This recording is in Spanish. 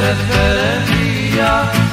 desde el día.